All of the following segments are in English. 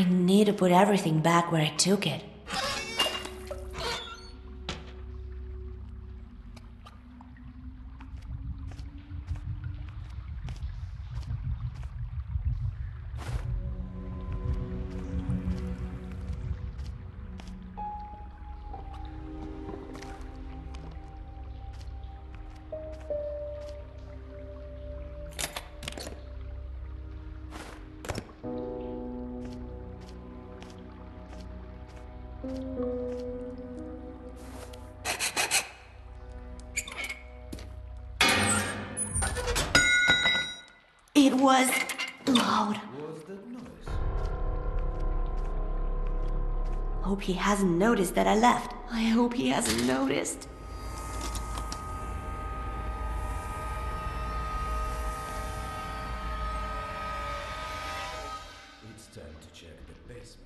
I need to put everything back where I took it. It was loud. What was that noise? Hope he hasn't noticed that I left. I hope he hasn't noticed. It's time to check the basement.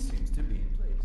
Seems to be in place.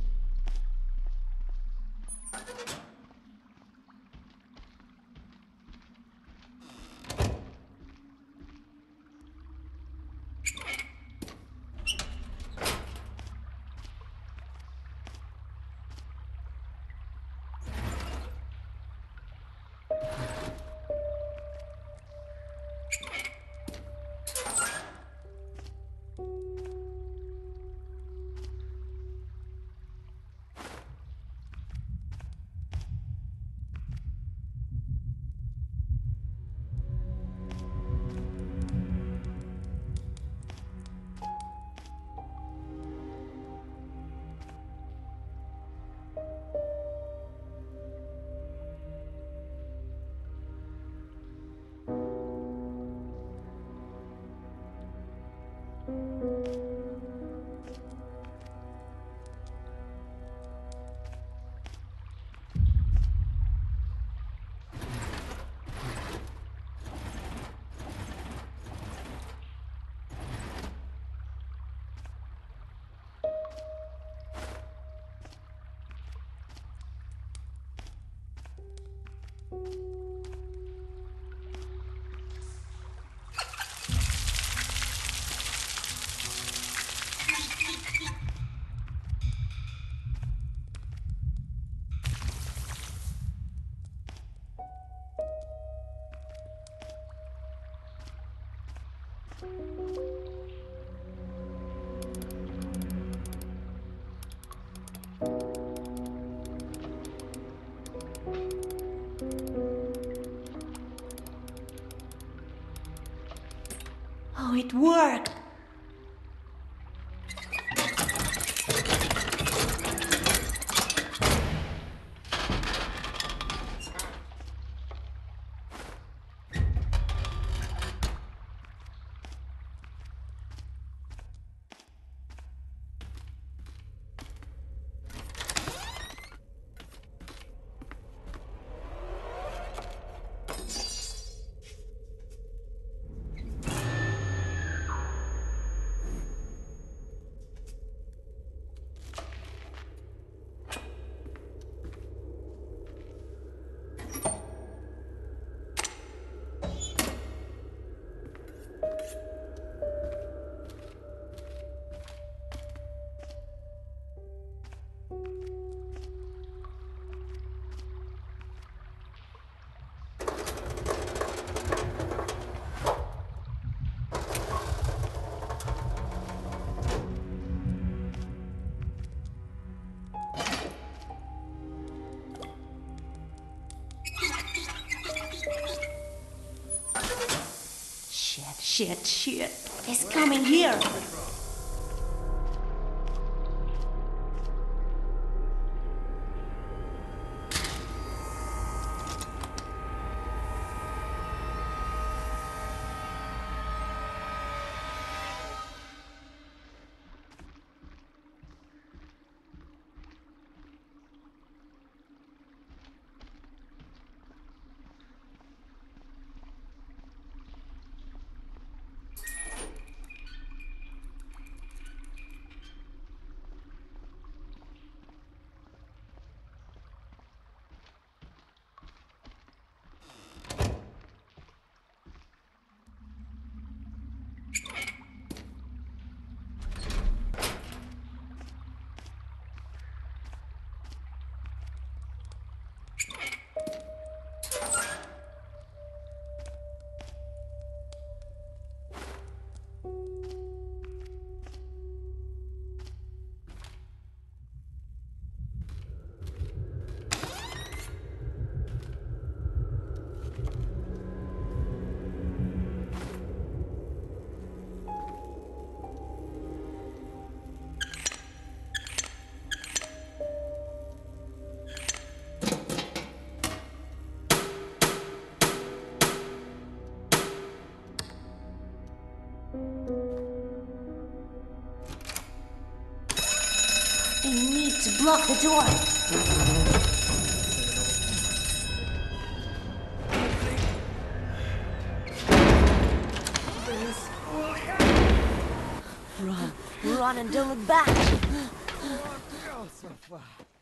Oh, it worked! Shit, shit. He's coming here. to block the door. Run, run, and don't look back.